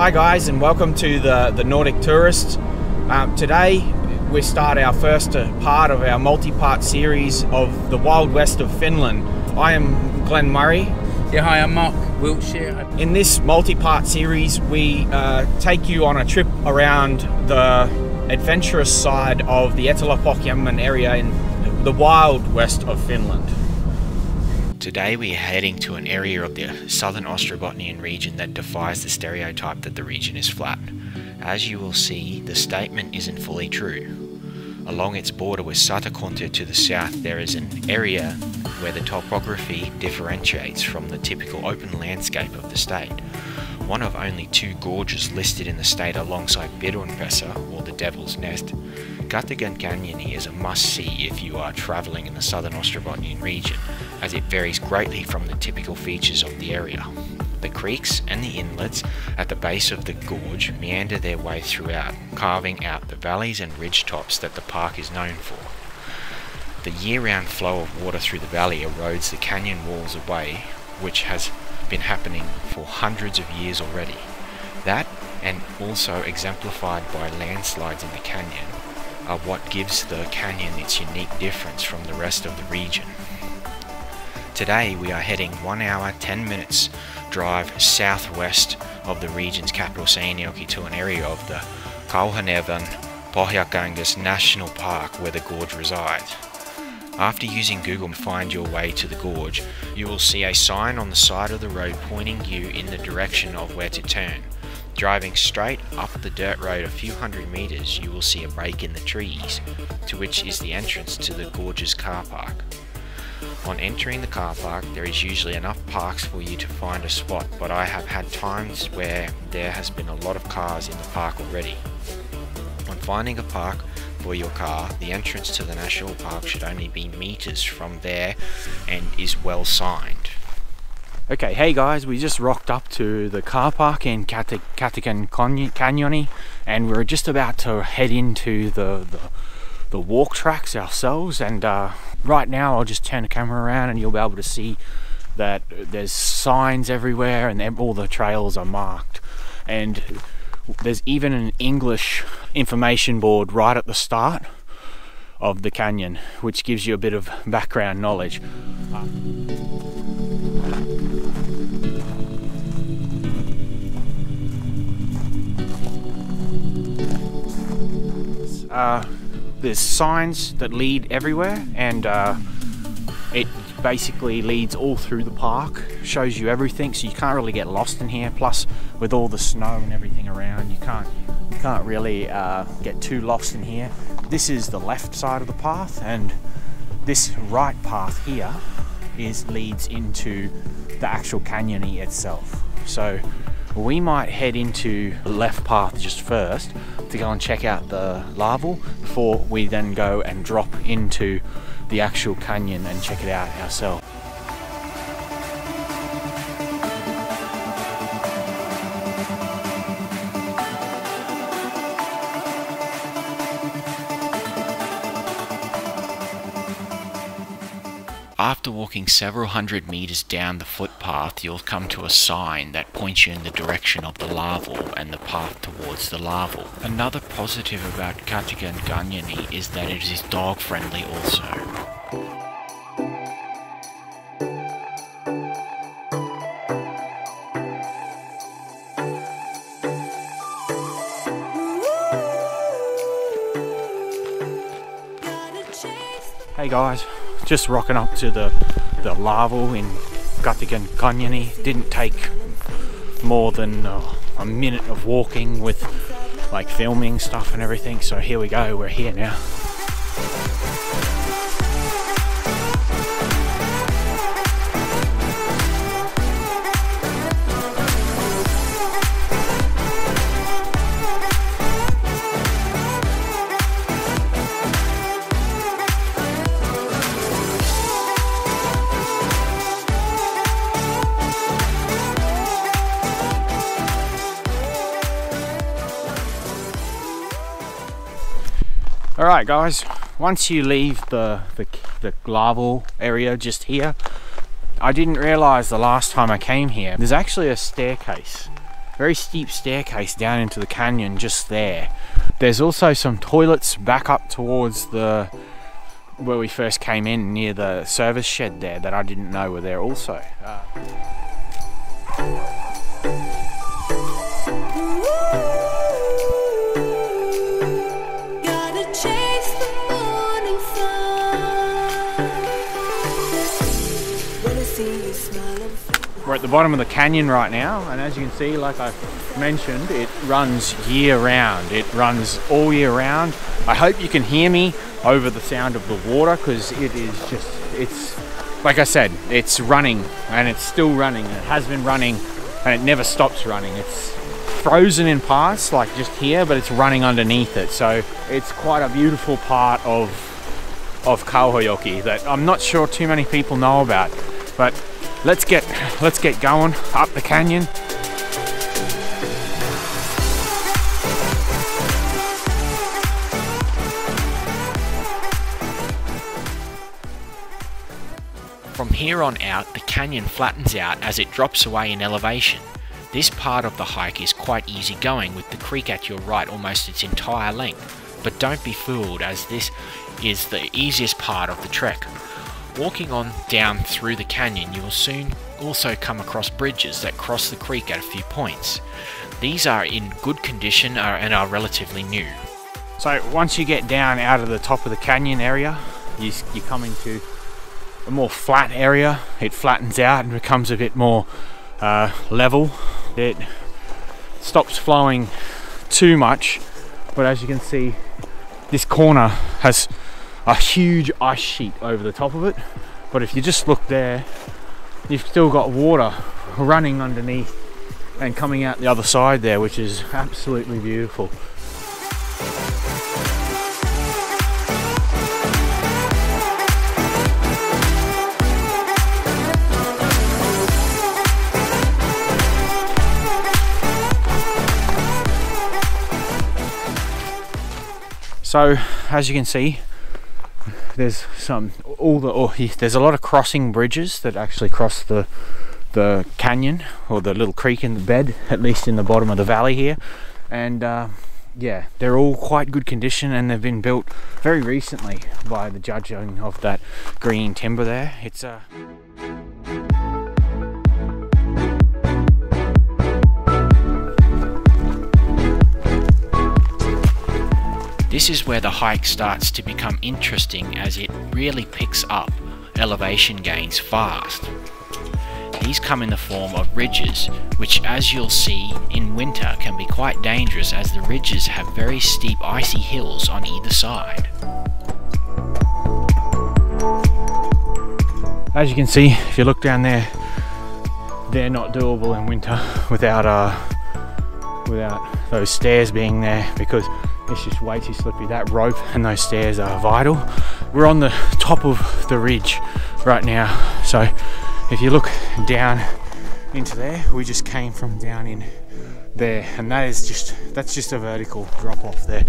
Hi guys, and welcome to the Nordic Tourist. Today we start our first part of our multi-part series of the Wild West of Finland. I am Glen Murray. Yeah, hi, I'm Mark Wiltshire. In this multi-part series we take you on a trip around the adventurous side of the Etelä-Pohjanmaan area in the Wild West of Finland. Today we are heading to an area of the southern Ostrobothnian region that defies the stereotype that the region is flat. As you will see, the statement isn't fully true. Along its border with Satakunta to the south, there is an area where the topography differentiates from the typical open landscape of the state. One of only two gorges listed in the state alongside Birunfessa, or the Devil's Nest, Katagan Canyon is a must-see if you are travelling in the southern Ostrobothnian region, as it varies greatly from the typical features of the area. The creeks and the inlets at the base of the gorge meander their way throughout, carving out the valleys and ridgetops that the park is known for. The year-round flow of water through the valley erodes the canyon walls away, which has been happening for hundreds of years already. That, and also exemplified by landslides in the canyon, are what gives the canyon its unique difference from the rest of the region. Today we are heading 1 hour 10 minutes drive southwest of the region's capital Seinäjoki to an area of the Kauhanevan-Pohjankankaan National Park where the gorge resides. After using Google to find your way to the gorge, you will see a sign on the side of the road pointing you in the direction of where to turn. Driving straight up the dirt road a few hundred meters, you will see a break in the trees, to which is the entrance to the gorge's car park. On entering the car park, there is usually enough parks for you to find a spot, but I have had times where there has been a lot of cars in the park already. On finding a park for your car, the entrance to the national park should only be meters from there and is well signed. Okay, hey guys, we just rocked up to the car park in Katagan Canyon, and we're just about to head into the walk tracks ourselves, and right now I'll just turn the camera around and you'll be able to see that there's signs everywhere and all the trails are marked, and there's even an English information board right at the start of the canyon which gives you a bit of background knowledge. There's signs that lead everywhere, and it basically leads all through the park, shows you everything, so you can't really get lost in here. Plus with all the snow and everything around, you can't really get too lost in here. This is the left side of the path, and this right path here leads into the actual canyon itself, so we might head into the left path just first to go and check out the larval before we then go and drop into the actual canyon and check it out ourselves. After walking several hundred meters down the footpath, you'll come to a sign that points you in the direction of the larval and the path towards the larval. Another positive about Katagan Canyon is that it is dog friendly also. Hey guys, just rocking up to the larval in Katagan Canyon. Didn't take more than a minute of walking with like filming stuff and everything, so here we go, we're here now. Alright guys, once you leave the larval area just here, I didn't realise the last time I came here, there's actually a staircase very steep staircase down into the canyon just there. There's also some toilets back up towards the where we first came in, near the service shed there, that I didn't know were there also. We're at the bottom of the canyon right now, and as you can see, like I mentioned, it runs year round. It runs all year round. I hope you can hear me over the sound of the water, because it is just, it's, like I said, it's running, and it's still running, and it has been running, and it never stops running. It's frozen in parts, like just here, but it's running underneath it. So it's quite a beautiful part of Kauhajoki that I'm not sure too many people know about, but let's get going up the canyon. From here on out, the canyon flattens out as it drops away in elevation. This part of the hike is quite easy going, with the creek at your right almost its entire length, but don't be fooled, as this is the easiest part of the trek. Walking on down through the canyon, you will soon also come across bridges that cross the creek at a few points. These are in good condition and are relatively new. So once you get down out of the top of the canyon area, you come into a more flat area. It flattens out and becomes a bit more level. It stops flowing too much, but as you can see, this corner has a huge ice sheet over the top of it, but if you just look there, you've still got water running underneath and coming out the other side there, which is absolutely beautiful. So as you can see, there's there's a lot of crossing bridges that actually cross the canyon, or the little creek in the bed, at least in the bottom of the valley here, and yeah, they're all quite good condition, and they've been built very recently by the judging of that green timber there. It's a This is where the hike starts to become interesting, as it really picks up elevation gains fast. These come in the form of ridges, which, as you'll see in winter, can be quite dangerous, as the ridges have very steep icy hills on either side. As you can see, if you look down there, they're not doable in winter without those stairs being there, because it's just way too slippery. That rope and those stairs are vital. We're on the top of the ridge right now, so if you look down into there, we just came from down in there, and that is just, that's just a vertical drop off there.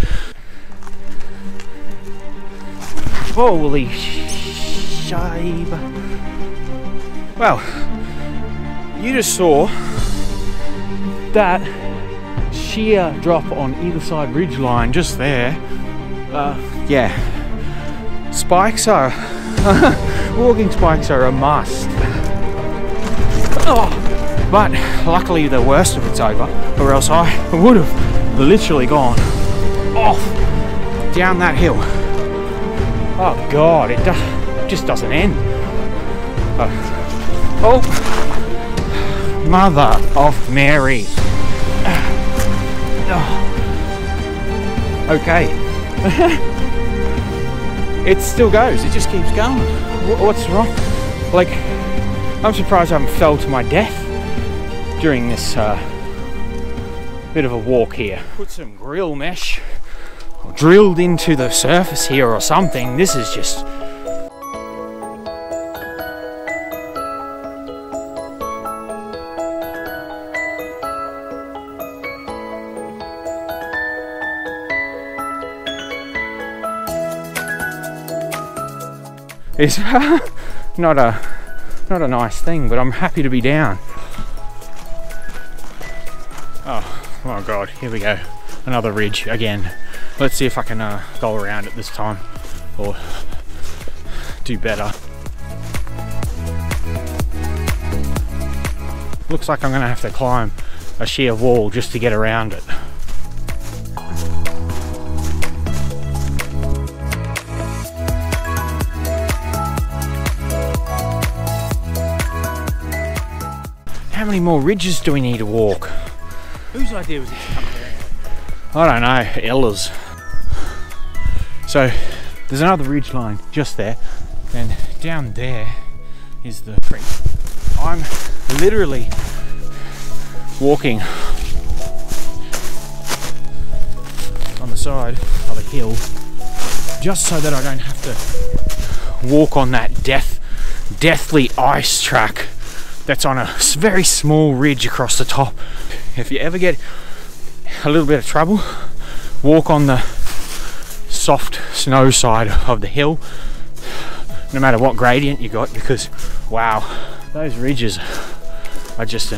Holy shiba. Well, you just saw that sheer drop on either side ridge line just there. Yeah, spikes are walking spikes are a must. Oh, but luckily the worst of it's over, or else I would have literally gone off down that hill. Oh god, it just doesn't end. Oh, mother of Mary. Okay, it still goes, it just keeps going. What's wrong? Like, I'm surprised I haven't fell to my death during this bit of a walk here. Put some grill mesh drilled into the surface here or something. This is just... It's not a nice thing, but I'm happy to be down. Oh my god, here we go. Another ridge again. Let's see if I can go around it this time or do better. Looks like I'm gonna have to climb a sheer wall just to get around it. How many more ridges do we need to walk? Whose idea was it to come here? I don't know, Ella's. So there's another ridge line just there, and down there is the creek. I'm literally walking on the side of a hill just so that I don't have to walk on that deathly ice track that's on a very small ridge across the top. If you ever get a little bit of trouble, walk on the soft snow side of the hill, no matter what gradient you got, because wow, those ridges are just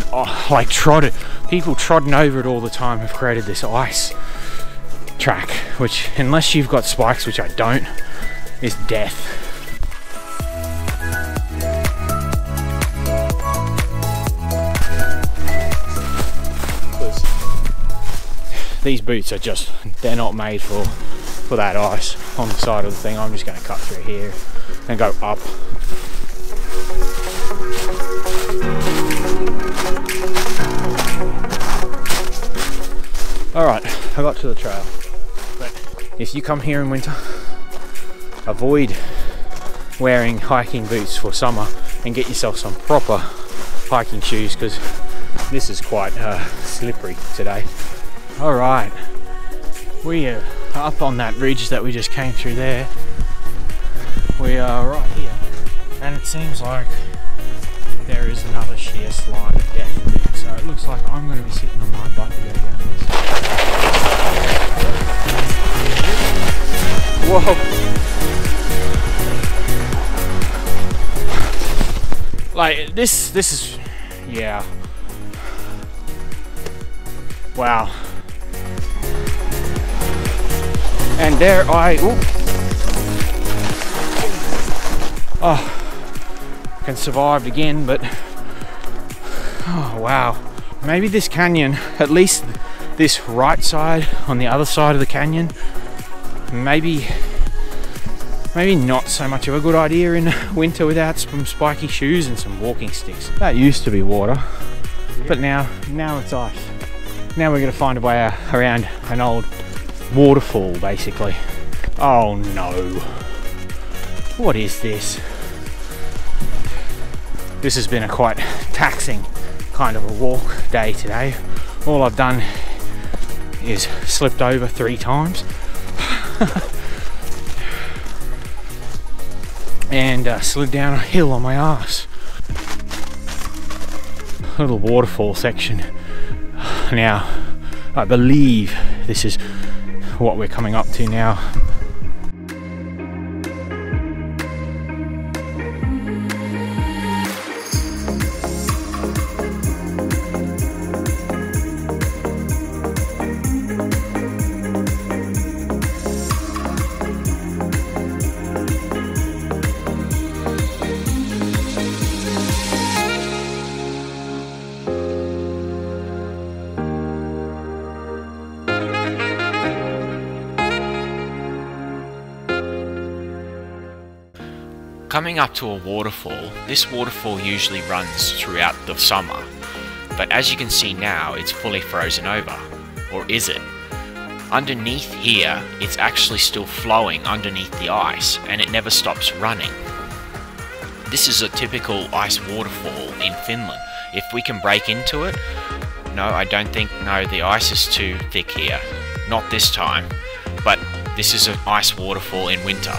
like trodden. People trodden over it all the time have created this ice track, which, unless you've got spikes, which I don't, is death. These boots are just, they're not made for that ice on the side of the thing. I'm just going to cut through here and go up. Alright, I got to the trail, but if you come here in winter, avoid wearing hiking boots for summer and get yourself some proper hiking shoes, because this is quite slippery today. Alright, we are up on that ridge that we just came through there. We are right here, and it seems like there is another sheer slide of death there, so it looks like I'm going to be sitting on my bike to go down this. Whoa! Like, this is, yeah. Wow. And there I, ooh. Oh. And survived again, but oh wow, maybe this canyon, at least this right side on the other side of the canyon, maybe not so much of a good idea in winter without some spiky shoes and some walking sticks. That used to be water, but now it's ice. Now we're going to find a way around an old waterfall basically. Oh no, what is this? This has been a quite taxing kind of a walk day today. All I've done is slipped over 3 times and slid down a hill on my ass. Little waterfall section. Now, I believe this is what we're coming up to now. Coming up to a waterfall, this waterfall usually runs throughout the summer, but as you can see now, it's fully frozen over. Or is it? Underneath here, it's actually still flowing underneath the ice, and it never stops running. This is a typical ice waterfall in Finland. If we can break into it, no, I don't think, no, the ice is too thick here. Not this time, but this is an ice waterfall in winter.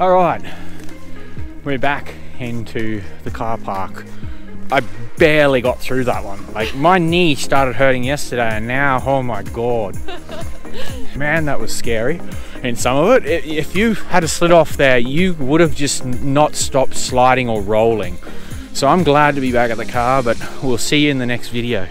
All right, we're back into the car park. I barely got through that one. Like, my knee started hurting yesterday, and now, oh my God. Man, that was scary. And some of it, if you had slid off there, you would have just not stopped sliding or rolling. So I'm glad to be back at the car, but we'll see you in the next video.